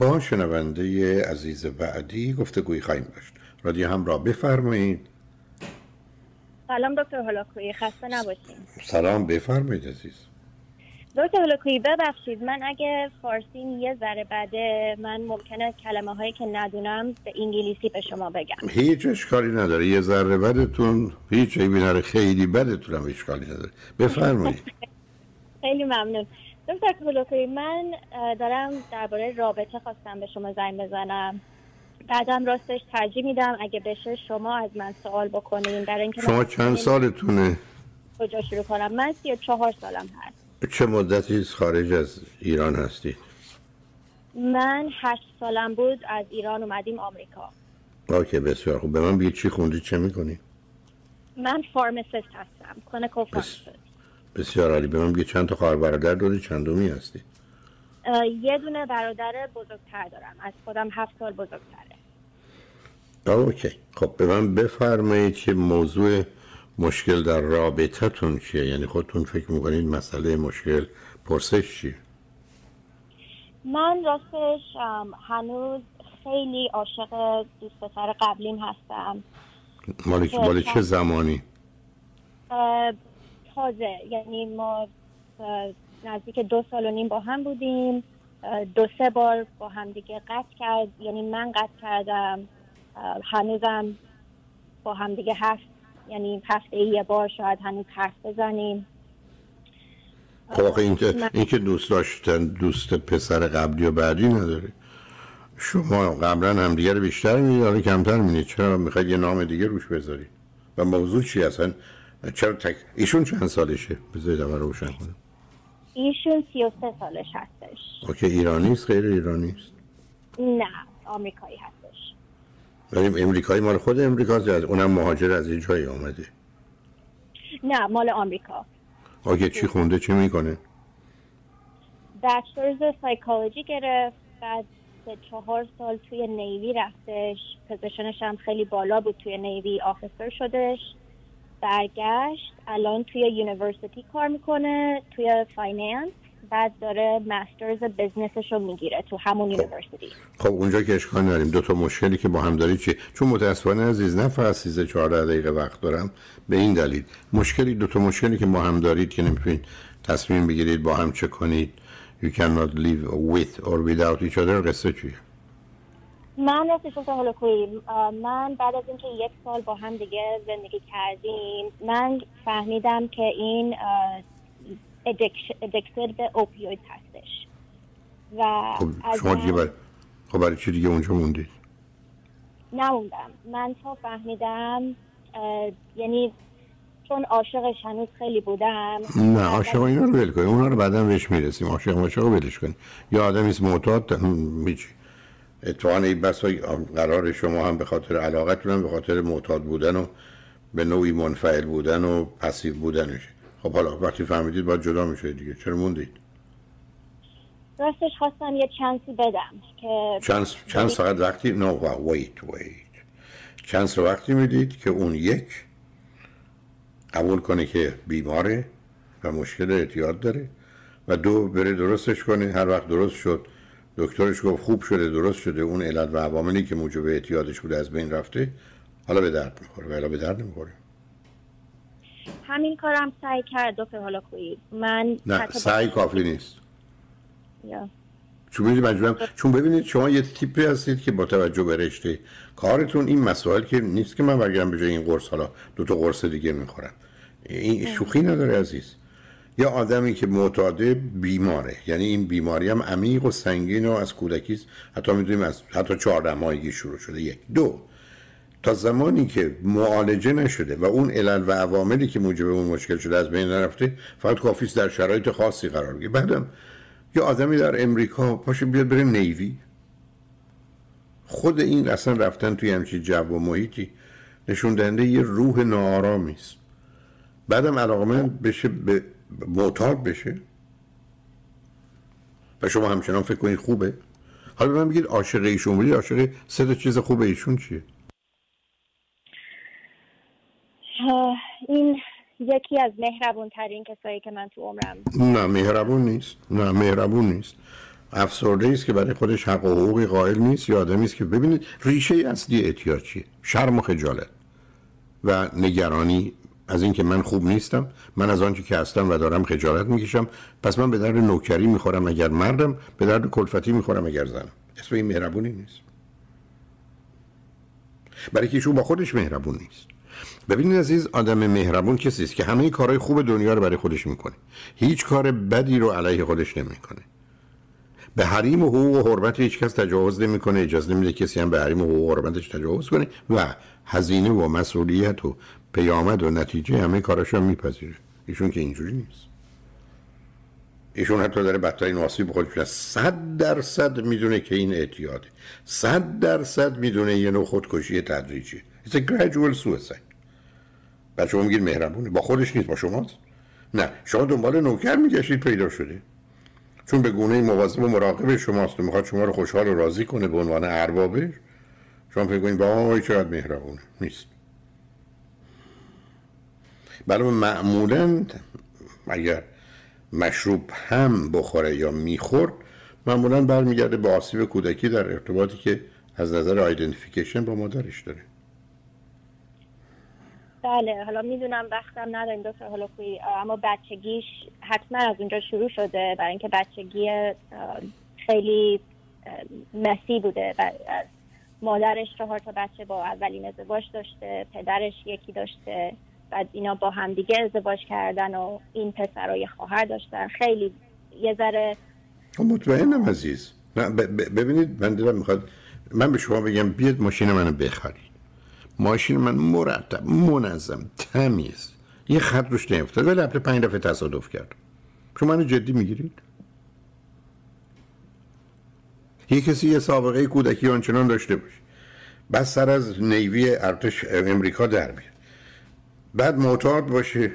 با شنونده عزیز بعدی گفتگوی خواهیم داشت. رادیو همراه، بفرمایید. سلام دکتر حلاکوی، خسته نباشید. سلام، بفرمایید عزیز. دکتر حلاکوی ببخشید، من اگه فارسیم یه ذره بده، من ممکنه کلمه هایی که ندونم به انگلیسی به شما بگم. هیچ اشکالی نداره، یه ذره بدتون هیچ عیبی نداره، خیلی بدتون هم اشکالی نداره، بفرمایید. خیلی ممنون دکتر حلاکوی. من دارم درباره رابطه خواستم به شما زنگ بزنم، بعدم راستش ترجیح میدم اگه بشه شما از من سوال بکنین. در اینکه شما چند سالتونه؟ کجا شروع کنم؟ من 34 سالم هست. چه مدتی خارج از ایران هستید؟ من 8 سالم بود از ایران اومدیم آمریکا. اوکی، بسیار خوب. به من بگید چی خوندید، چه میکنی؟ من فارماسست هستم، کلینیکال فارماسست. بسیار عالی. به من بگید چند تا خواهر برادر داری، چندمی هستی؟ یه دونه برادر بزرگتر دارم، از خودم 7 سال بزرگتره. اوکی، خب به من بفرمایید که موضوع مشکل در رابطتون چیه؟ یعنی خودتون فکر میکنید مسئله مشکل پرسش چیه؟ من راستش هنوز خیلی عاشق دوست پسر قبلیم هستم. مال چه زمانی؟ تازه، یعنی ما نزدیک 2.5 سال با هم بودیم، 2-3 بار با هم دیگه قطع کرد، یعنی من قطع کردم، هنوزم با هم دیگه هست، یعنی هفته یه بار شاید هنوز حرف بزنیم. خب این که دوست داشتن دوست پسر قبلی و بعدی نداره، شما قبلا هم دیگه رو بیشتر میدید کمتر میدید، چرا میخواید یه نام دیگه روش بذاری؟ و موضوع چی اصلا؟ چرا ایشون چند سالشه؟ بذارید اول روشن کنم. ایشون 33 سالش هستش. اوکی، ایرانی است غیر ایرانی است؟ نه، آمریکایی هستش. ولی امریکایی مال خود امریکاست یا اونم مهاجر از یه جایی آمده؟ نه، مال آمریکا. آگه چی خونده، چی میکنه؟ بچلرز سایکولوژی گرفت، بعد 4 سال توی نیوی رفتش، پوزیشنش هم خیلی بالا بود توی نیوی، آفیسر شدش، برگشت، الان توی یونیورسیتی کار میکنه توی فایننس، بعد داره ماسترز بزنسش رو میگیره تو همون یونیورسیتی. خب اونجا که اشکال نداریم. دو تا مشکلی که با هم دارید چیه؟ چون متاسفانه عزیز نفر 13-14 دقیقه وقت دارم، به این دلیل دو تا مشکلی که با هم دارید که نمیتونید تصمیم بگیرید با هم چه کنید، you cannot live with or without each other، قصه چیه؟ من راستش حلاکویی، من بعد از اینکه 1 سال با هم دیگه زندگی کردیم، من فهمیدم که این ادکتد به اوپیوید هستش و شما دیگه برای چی دیگه اونجا موندید؟ نموندم، من تا فهمیدم، یعنی چون عاشقش هنوز خیلی بودم. نه، عاشق اینا رو ول کنید، اونا رو بعدا بهش میرسیم. عاشق رو ولش کنید، یا آدمی است معتاد هیچ اتوان ای بس های قرار شما هم به خاطر علاقتون هم به خاطر معتاد بودن و به نوعی منفعل بودن و پسیو بودنش. خب حالا وقتی فهمیدید باید جدا میشه دیگه، چرا موندید؟ راستش خواستم یه چانسی بدم که چانس فقط وقتی چانس رو وقتی میدید که اون یک قبول کنه که بیماره و مشکل اعتیاد داره، و دو بره درستش کنه. هر وقت درست شد، دکترش گفت خوب شده، درست شده، اون علت و عواملی که موجب اعتیادش بوده از بین رفته، حالا به درد میخوره. و حالا به درد نمیخوره. همین کارم سعی کرد دکتر حلاکویی. من نه، سعی کافی نیست. چون ببینید شما یه تیپی هستید که با توجه به رشته کارتون این مسائل که نیست که من بگم بجای این قرص حالا 2 تا قرص دیگه میخورم، این شوخی نداره عزیز. یا آدمی که معتاده بیماره، یعنی این بیماری هم عمیق و سنگین و از کودکیست، حتی میدونیم از حتی 14 ماهگی شروع شده. 1 2 تا زمانی که معالجه نشده و اون علل و عواملی که موجب اون مشکل شده از بین نرفته، فقط کافی است در شرایط خاصی قرار بگیره. بعدم یه آدمی در امریکا پاشه بیاد بره نیوی، خود این اصلا رفتن توی همچین جو و محیطی نشون دهنده یه روح ناآرامی است. بعدم علاقمند بشه به معتاد بشه و شما همچنان فکر کنید خوبه. حالا من بگید عاشق ایشون بودید، عاشق 3 تا چیز خوبه ایشون چیه؟ این یکی از مهربون ترین کسایی که من تو عمرم. نه مهربون نیست، افسرده‌ای است که برای خودش حق و حقوقی قائل نیست، یا آدمی است که ببینید ریشه اصلی اعتیاد چیه؟ شرم و خجالت و نگرانی از اینکه من خوب نیستم، من از آنچه که هستم و دارم خجالت میکشم، پس من به درد نوکری میخورم اگر مردم، به درد کلفتی میخورم اگر زنم. اسم این مهربونی نیست، برای که ایشون با خودش مهربون نیست. ببینید عزیز، آدم مهربون کسی است که همه کارهای خوب دنیا رو برای خودش میکنه، هیچ کار بدی رو علیه خودش نمیکنه، به حریم و حقوق و حرمت هیچ کس تجاوز نمیکنه، اجازه نمیده کسی هم به حریم و حقوق و حرمتش تجاوز کنه و هزینه و مسئولیت و پیامد و نتیجه همه کاراشو هم میپذیره. ایشون که اینجوری نیست. ایشون حتی داره بدترین آسیب خودش رو 100% میدونه که این اعتیاده، 100% میدونه یه نوع خودکشی تدریجی. It's a gradual suicide. بعد شما میگید مهربونه، با خودش نیست، با شماست. نه، شما دنبال نوکر میگشتید پیدا شده، چون به گونه مواظب و مراقب شماست و میخواد شما رو خوشحال و راضی کنه به عنوان اربابش. شما فکر کنید وای چقدر مهربونه، نیست. بله، معمولا اگر مشروب هم بخوره یا میخورد، معمولا برمیگرده به آسیب کودکی در ارتباطی که از نظر آیدنتیفیکیشن با مادرش داره. بله، حالا میدونم وقتم نداریم دکتر حلاکوی، اما بچگیش حتما از اونجا شروع شده، برای اینکه بچگی خیلی مسی بوده. مادرش 4 تا بچه با اولین ازدواج داشته، پدرش یکی داشته، بعد اینا با همدیگه ازدواج کردن و این پسرای خواهر داشتن. خیلی یه ذره مطمئنم عزیز. ببینید، من دلم میخواد من به شما بگم بیاد ماشین منو بخرید. ماشین من مرتب، منظم، تمیز، یه خط روش نیفتاد ولی اپل 5 دفعه تصادف کرد. شما منو جدی میگیرید؟ یه کسی یه سابقه کودکی آنچنان داشته باشه، بس سر از نیوی ارتش امریکا در بیاد، بعد معتاد باشه،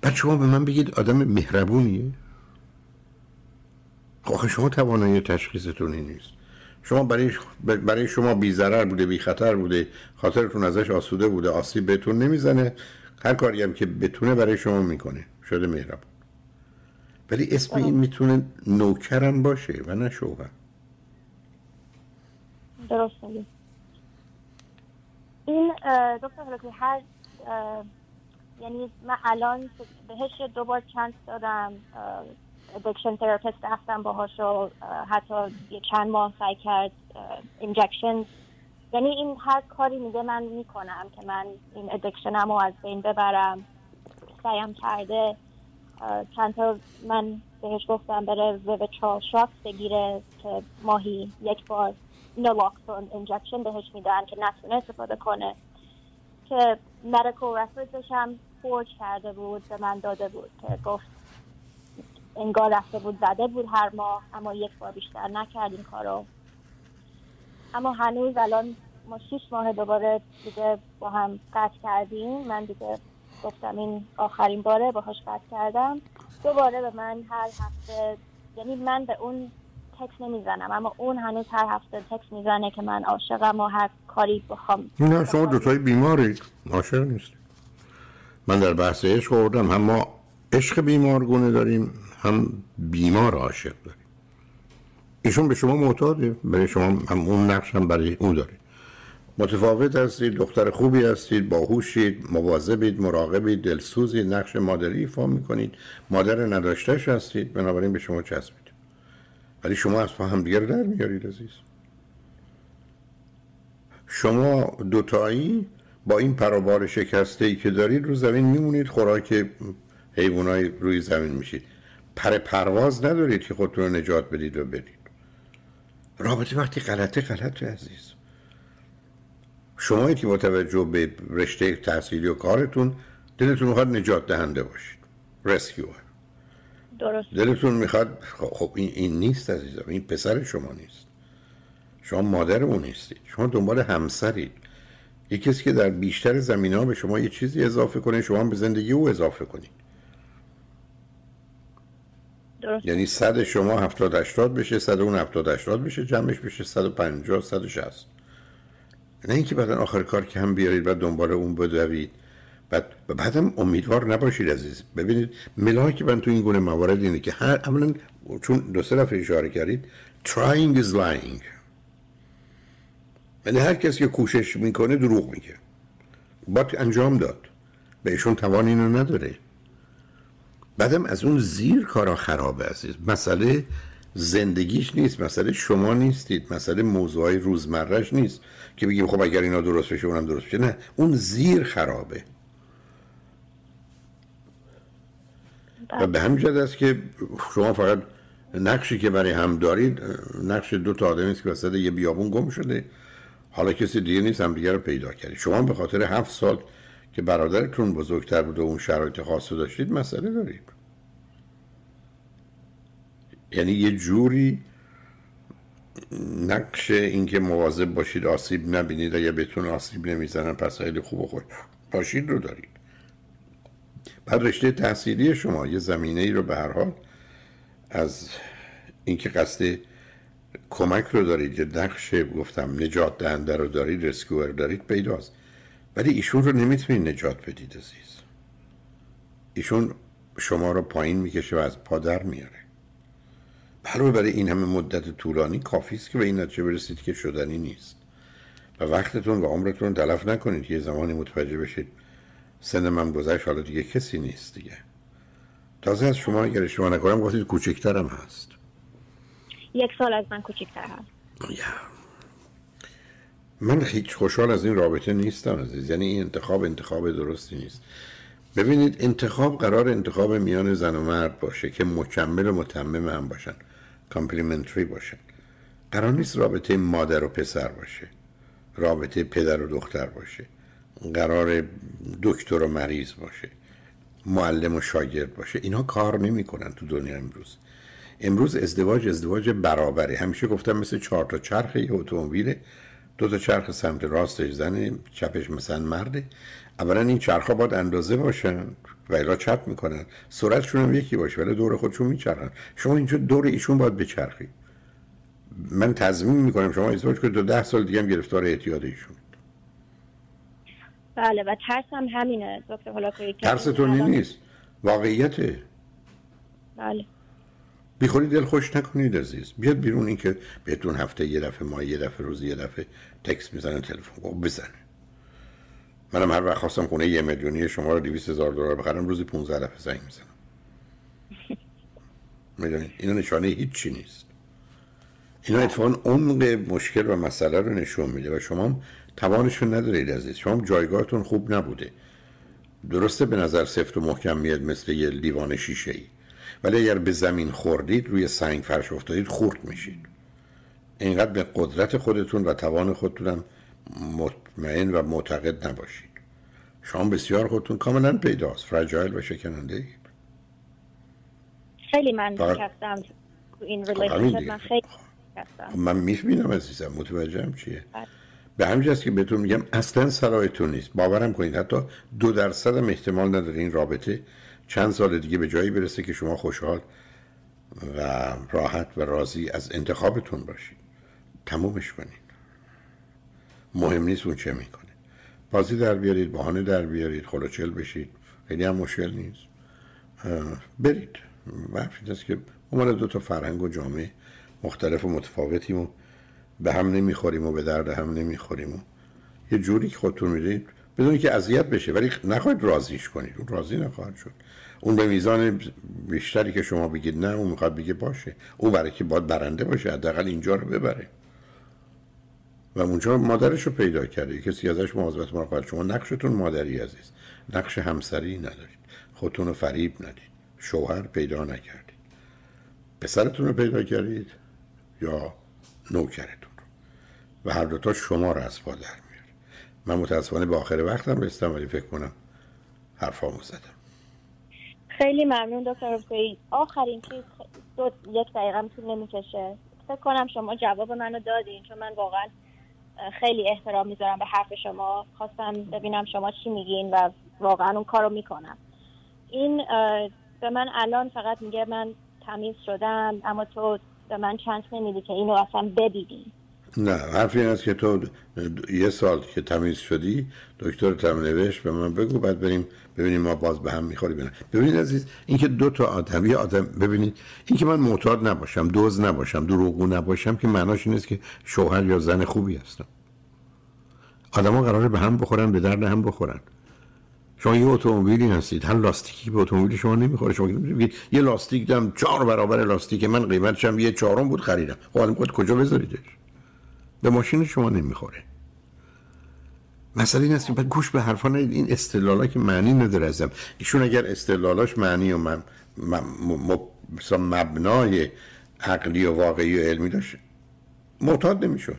بعد شما به من بگید آدم مهربونیه؟ آخه شما توانایی تشخیصتون این نیست. شما برای شما بی ضرر بوده، بی خطر بوده، خاطرتون ازش آسوده بوده، آسیب بهتون نمیزنه، هر کاری هم که بتونه برای شما میکنه، شده مهربون. ولی اسم این میتونه نوکرم باشه و نه شوهر. درست میگی. این دکتر حلاکوی هر یعنی من الان بهش 2 بار چانس دادم، ادکشن تراپیست رفتم باهاش و حتی یه چند ماه سعی کرد اینجکشن، یعنی این هر کاری میگه من میکنم که من این ادکشنم رو از بین ببرم، سعیم کرده. چند تا من بهش گفتم بره ویویترال شاکس بگیره که ماهی 1 بار نوکسون اینجکشن بهش میدن که نتونه استفاده کنه، که مدیکال رفرنسش هم فورج کرده بود به من داده بود که گفت انگار رفته بود زده بود هر ماه، اما 1 بار بیشتر نکرد این کارو. اما هنوز الان ما 6 ماه دوباره دیگه با هم قطع کردیم. من دیگه گفتم این آخرین باره باهاش قطع کردم. دوباره به من هر هفته، یعنی من به اون تکس نمیزنم اما اون هنوز هر هفته تکس میزنه که من عاشقم و هر کاری بخوام. نه، شما دوتای بیمارید، عاشق نیست. من در بحث عشق آوردم، هم ما عشق بیمارگونه داریم هم بیمار عاشق داریم. ایشون به شما معتاده، برای شما هم اون نقش هم برای اون دارید. متفاوت هستید، دختر خوبی هستید، باهوشید، مواظبید، مراقبید، دلسوزید، نقش مادری ایفا میکنید، مادر نداشته‌اش هستید، بنابراین به شما چسبید. ولی شما از هم دیگر در میارید عزیز. شما دوتایی با این پرابار شکسته‌ای که دارید رو زمین میمونید، خوراک حیوانای روی زمین میشید. پر پرواز ندارید که خودتون رو نجات بدید و برید. رابطه وقتی غلطه عزیز. شما که با توجه به رشته تحصیلی و کارتون دلتون میخواد نجات دهنده باشید، رسکیور. درست. دلتون میخواد، خب این نیست عزیزم، این پسر شما نیست، شما مادر اون نیستید، شما دنبال همسرید، یک کسی که در بیشتر زمینه‌ها به شما یه چیزی اضافه کنه، شما هم به زندگی او اضافه کنید. درست. یعنی 100 شما 70-80 بشه، 100 اون 70-80 بشه، جمعش بشه 150-160. نه اینکه بعدن آخر کار که هم بیارید و دنبال اون بدوید بعدم امیدوار نباشید عزیز. ببینید ملاکی من تو این گونه موارد اینه که هر اولا چون دو سه دفعه اشاره کردید trying is lying، یعنی هر کسی که کوشش میکنه دروغ میگه. باید انجام داد، به ایشون توان اینو نداره. بعدم از اون زیر کارا خرابه عزیز. مسئله زندگیش نیست، مسئله شما نیستید، مسئله موضوعهای روزمرهش نیست که بگیم خب اگر اینا درست بشه اونم درست بشه. نه، اون زیر خرابه. و به همین جد است که شما فقط نقشی که برای هم دارید نقش دو تا آدمی است که وسط یه بیابون گم شده، حالا کسی دیگه نیست، هم دیگه رو پیدا کردید. شما به خاطر 7 سال که برادرتون بزرگتر بود و اون شرایط خاص رو داشتید مسئله دارید. یعنی یه جوری نقش اینکه مواظب باشید آسیب نبینید، اگه بهتون آسیب نمیزنن پس خیلی خوب و خوش باشید رو دارید. بعد رشته تحصیلی شما یه زمینه ای رو به هر حال از اینکه قصد کمک رو دارید، یه نقش گفتم نجات دهنده رو دارید، رسکیور دارید، پیداست. ولی ایشون رو نمیتونید نجات بدید عزیز. ایشون شما رو پایین میکشه و از پادر میاره. علاوه برای این همه مدت طولانی کافی است که به این نتیجه برسید که شدنی نیست و وقتتون و عمرتون تلف نکنید. یه زمانی متوجه بشید سن من گذشت، حالا دیگه کسی نیست دیگه. تازه از شما اگر شما نکنم گفتید کوچکترم هست، 1 سال از من کوچکتر هست. من هیچ خوشحال از این رابطه نیستم عزیز. یعنی این انتخاب درستی نیست. ببینید انتخاب قرار انتخاب میان زن و مرد باشه که مکمل و متمم هم باشن، کامپلیمنتری باشن. قرار نیست رابطه مادر و پسر باشه، رابطه پدر و دختر باشه، قرار دکتر و مریض باشه، معلم و شاگرد باشه. اینا کار نمی‌کنن تو دنیا امروز. امروز ازدواج برابره. همیشه گفتم مثل 4 تا چرخ یه اتومبیل، 2 تا چرخ سمت راستش زنه، چپش مثلا مرده. اولا این چرخا باید اندازه باشن و الا چپ میکنن، سرعتشون هم یکی باشه ولی دور خودشون میچرخن. شما اینجا دور ایشون باید بچرخی. من تضمین میکنم شما ازدواج کنید 10 سال دیگه هم گرفتار اعتیاد ایشون. بله و ترسم همینه دکتر حلاکوی. ترستون این نیست، واقعیته. بله بیخوری دل خوش نکنید عزیز. بیاد بیرون. این که بهتون هفته یه دفعه، ماه یه دفعه، روز یه دفعه تکست میزنه، تلفن بزنه. منم هر وقت خواستم خونه 1 میلیونی شما رو $200,000 بخرم روزی 15 دفعه زنگ میزنم. میدونید اینا نشانه هیچ چی نیست. اینا اتفاقاً عمق مشکل و مسئله رو نشون میده و شما هم توانشون ندارید عزیز. شما هم جایگاهتون خوب نبوده. درسته به نظر سفت و محکم میاد مثل یه لیوان شیشه‌ای، ولی اگر به زمین خوردید، روی سنگ فرش افتادید، خورد میشید. اینقدر به قدرت خودتون و توان خودتونم مطمئن و معتقد نباشید. شما بسیار خودتون کاملا پیداست، فرجایل و شکننده اید. خیلی من کفتم تو این ریلیشنشیپ. من خیلی کفتم. من میبینم عزیزم، متوجهم چیه. به همین است که بهتون میگم اصلا صلاحیتون نیست. باورم کنید حتی 2% هم احتمال نداره این رابطه چند سال دیگه به جایی برسه که شما خوشحال و راحت و راضی از انتخابتون باشید. تمومش کنید. مهم نیست اون چه میکنه. بازی در بیارید، بهانه در بیارید، خلوچل بشید، خیلی هم مشکل نیست. برید. حرفی هست که ما 2 تا فرهنگ و جامعه مختلف و متفاوتیم و به هم نمیخوریم و به درد هم نمیخوریم و یه جوری که خودتون میدید بدون که اذیت بشه، ولی نخواهید راضیش کنید، اون راضی نخواهد شد. اون به میزان بیشتری که شما بگید نه اون میخواد بگه باشه، اون برای که باید برنده باشه حداقل اینجا رو ببره و اونجا مادرش رو پیدا کرده، کسی ازش مواظبت نخواهد. شما نقشتون مادری عزیز، نقش همسری ندارید، خودتون رو فریب ندید. شوهر پیدا نکردید، پسرتون رو پیدا کردید یا نوکرتون رو و هر دوتا شما رو از پادر. من متاسفانه به آخر وقتم رسیدم ولی فکر کنم حرفامو زدم. خیلی ممنون دکتر حلاکوی. آخرین چیز 1 دقیقه هم طول نمی‌کشه. فکر کنم شما جواب منو دادین چون من واقعا خیلی احترام میذارم به حرف شما. خواستم ببینم شما چی میگین و واقعا اون کارو میکنم. این به من الان فقط میگه من تمیز شدم اما تو به من چانس نمیدی که اینو اصلا ببینی. نه، حرف این است که تو یه سال که تمیز شدی دکتر تم نوشت به من بگو، بعد بریم ببینیم ما باز به هم میخوریم نه. ببینید عزیز، این که دو تا آدم یه آدم، ببینید این که من معتاد نباشم، دوز نباشم، دروغگو نباشم که معناش این نیست که شوهر یا زن خوبی هستم. آدما قراره به هم بخورن، به درد هم بخورن. شما یه اتومبیلی هستید، هر لاستیکی به اتومبیل شما نمیخوره. شما یه لاستیک دادم 4 برابر لاستیک من قیمتش هم 1/4 بود خریدم. حالا کجا بذاریدش؟ به ماشین شما نمیخوره. مسئله این است که بعد گوش به حرفا ندید. این استدلالا که معنی نداره ازم. ایشون اگر استدلالاش معنی و مثلا مبنای عقلی و واقعی و علمی داشت، معتاد نمیشد.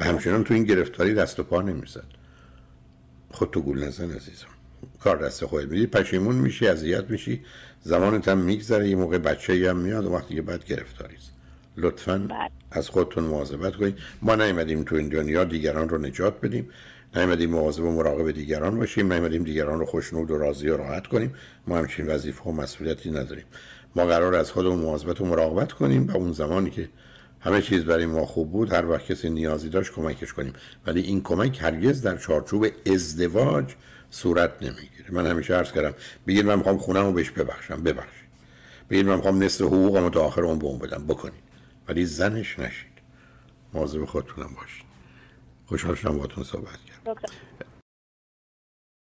و همچنان تو این گرفتاری دست و پا نمیزد. خود تو گول نزن عزیزم. کار دست خودت میدی، پشیمون میشی، اذیت میشی، زمانت هم میگذره، یه موقع بچه‌ای هم میاد و وقتی که بعد گرفتاری است. لطفاً از خودتون مواظبت کنید. ما نیومدیم تو این دنیا دیگران رو نجات بدیم، نیومدیم مواظب و مراقب دیگران باشیم، نیومدیم دیگران رو خوشنود و راضی و راحت کنیم. ما همچین وظیفه و مسئولیتی نداریم. ما قرار از خودمون مواظبت و مراقبت کنیم و اون زمانی که همه چیز برای ما خوب بود، هر وقت کسی نیازی داشت کمکش کنیم. ولی این کمک هرگز در چارچوب ازدواج صورت نمیگیره. من همیشه عرض کردم، بگید من میخوام خونمو بهش ببخشم، ببخشید. بگید من میخوام نصف حقوقمو تا آخر اون به اون بدم، بکنید. ولی زنش نشید. مواظب خودتونم باشید. خوشحال شدم باهاتون صحبت کردم.